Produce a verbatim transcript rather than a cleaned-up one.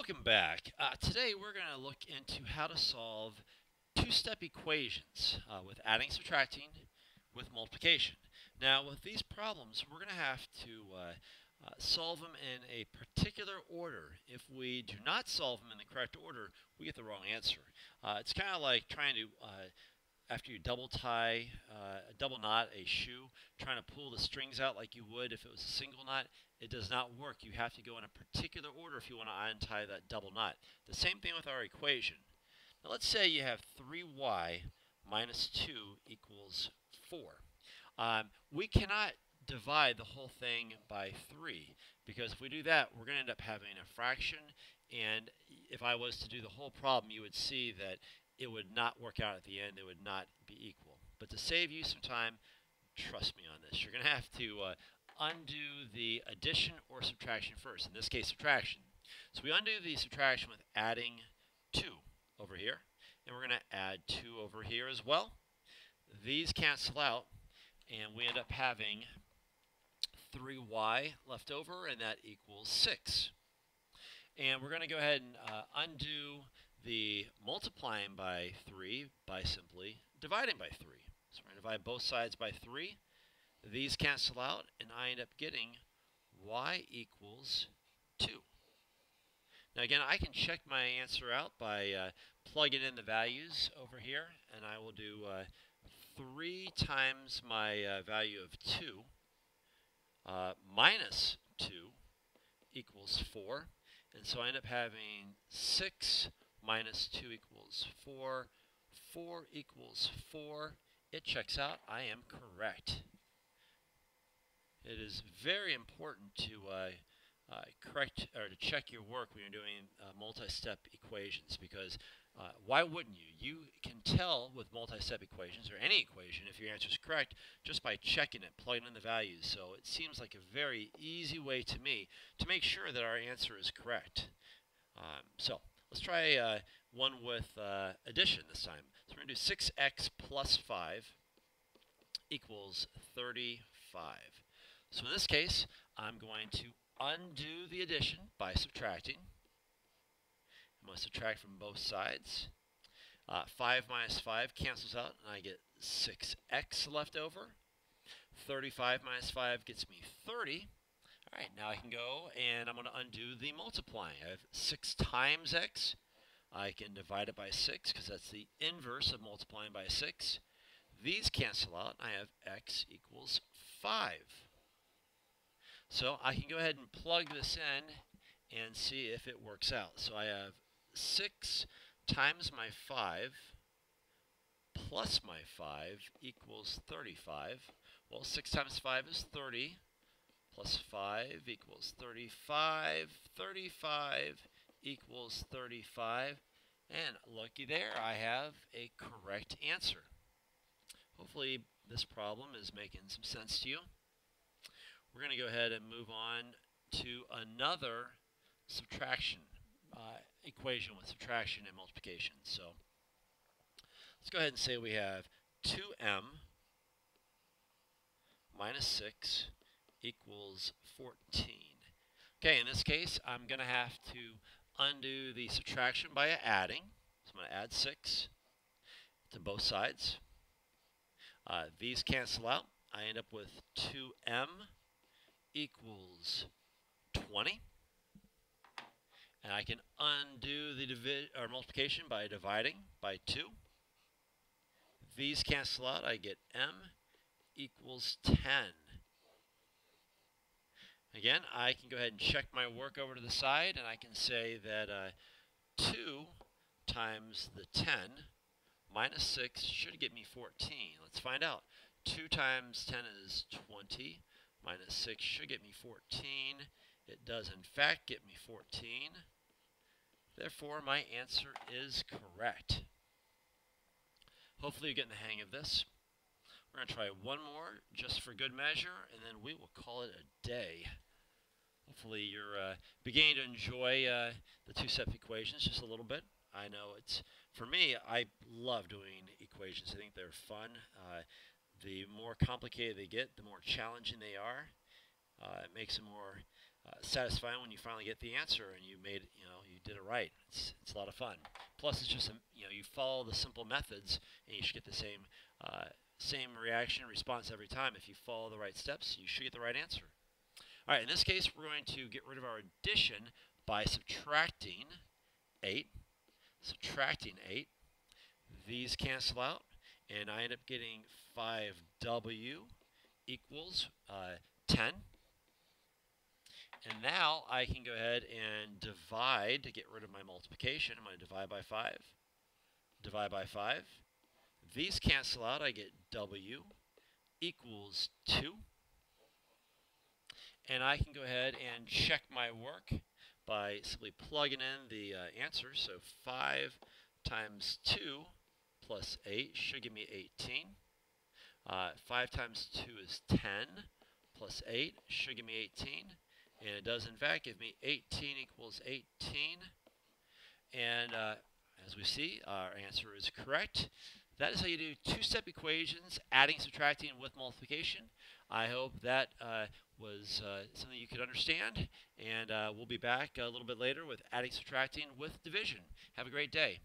Welcome back. Uh, today we're going to look into how to solve two-step equations uh, with adding, subtracting, with multiplication. Now with these problems we're going to have to uh, uh, solve them in a particular order. If we do not solve them in the correct order, we get the wrong answer. Uh, it's kind of like trying to, uh, after you double tie, uh, double knot a shoe, trying to pull the strings out like you would if it was a single knot. It does not work. You have to go in a particular order if you want to untie that double knot. The same thing with our equation. Now let's say you have three y minus two equals four. Um, we cannot divide the whole thing by three, because if we do that, we're going to end up having a fraction, and if I was to do the whole problem, you would see that it would not work out at the end. It would not be equal. But to save you some time, trust me on this. You're going to have to uh, undo the addition or subtraction first, in this case subtraction. So we undo the subtraction with adding two over here, and we're going to add two over here as well. These cancel out, and we end up having three y left over, and that equals six. And we're going to go ahead and uh, undo the multiplying by three by simply dividing by three. So we're going to divide both sides by three. These cancel out, and I end up getting y equals two. Now again, I can check my answer out by uh, plugging in the values over here, and I will do uh, three times my uh, value of two uh, minus two equals four, and so I end up having six minus two equals four, four equals four. It checks out. I am correct. It is very important to uh, uh, correct or to check your work when you're doing uh, multi-step equations, because uh, why wouldn't you? You can tell with multi-step equations, or any equation, if your answer is correct just by checking it, plugging in the values. So it seems like a very easy way to me to make sure that our answer is correct. Um, so let's try uh, one with uh, addition this time. So we're going to do six x plus five equals thirty-five. So in this case, I'm going to undo the addition by subtracting. I'm going to subtract from both sides. Uh, five minus five cancels out, and I get six x left over. thirty-five minus five gets me thirty. All right, now I can go, and I'm going to undo the multiplying. I have six times x. I can divide it by six, because that's the inverse of multiplying by six. These cancel out, and I have x equals five. So I can go ahead and plug this in and see if it works out. So I have six times my five plus my five equals thirty-five. Well, six times five is thirty, plus five equals thirty-five, thirty-five equals thirty-five, and lucky there, I have a correct answer. Hopefully this problem is making some sense to you. We're going to go ahead and move on to another subtraction uh, equation with subtraction and multiplication. So let's go ahead and say we have two m minus six equals fourteen. Okay, in this case, I'm going to have to undo the subtraction by adding. So I'm going to add six to both sides. Uh, these cancel out. I end up with two m equals twenty, and I can undo the divi or multiplication by dividing by two. These cancel out. I get m equals ten. Again, I can go ahead and check my work over to the side, and I can say that uh, two times the ten minus six should get me fourteen. Let's find out. two times ten is twenty. Minus six should get me fourteen. It does, in fact, get me fourteen. Therefore, my answer is correct. Hopefully you're getting the hang of this. We're going to try one more just for good measure, and then we will call it a day. Hopefully you're uh, beginning to enjoy uh, the two-step equations just a little bit. I know it's, for me, I love doing equations. I think they're fun. Uh, The more complicated they get, the more challenging they are. Uh, it makes them more uh, satisfying when you finally get the answer and you made, you know, you did it right. It's, it's a lot of fun. Plus, it's just, a, you know, you follow the simple methods and you should get the same, uh, same reaction response every time. If you follow the right steps, you should get the right answer. All right, in this case, we're going to get rid of our addition by subtracting eight. Subtracting eight. These cancel out, and I end up getting five w equals uh, ten. And now I can go ahead and divide to get rid of my multiplication. I'm going to divide by five. Divide by five. These cancel out. I get w equals two. And I can go ahead and check my work by simply plugging in the uh, answer. So five times two plus eight should give me eighteen. Uh, five times two is ten, plus eight should give me eighteen. And it does, in fact, give me eighteen equals eighteen. And uh, as we see, our answer is correct. That is how you do two-step equations, adding, subtracting, with multiplication. I hope that uh, was uh, something you could understand. And uh, we'll be back a little bit later with adding, subtracting, with division. Have a great day.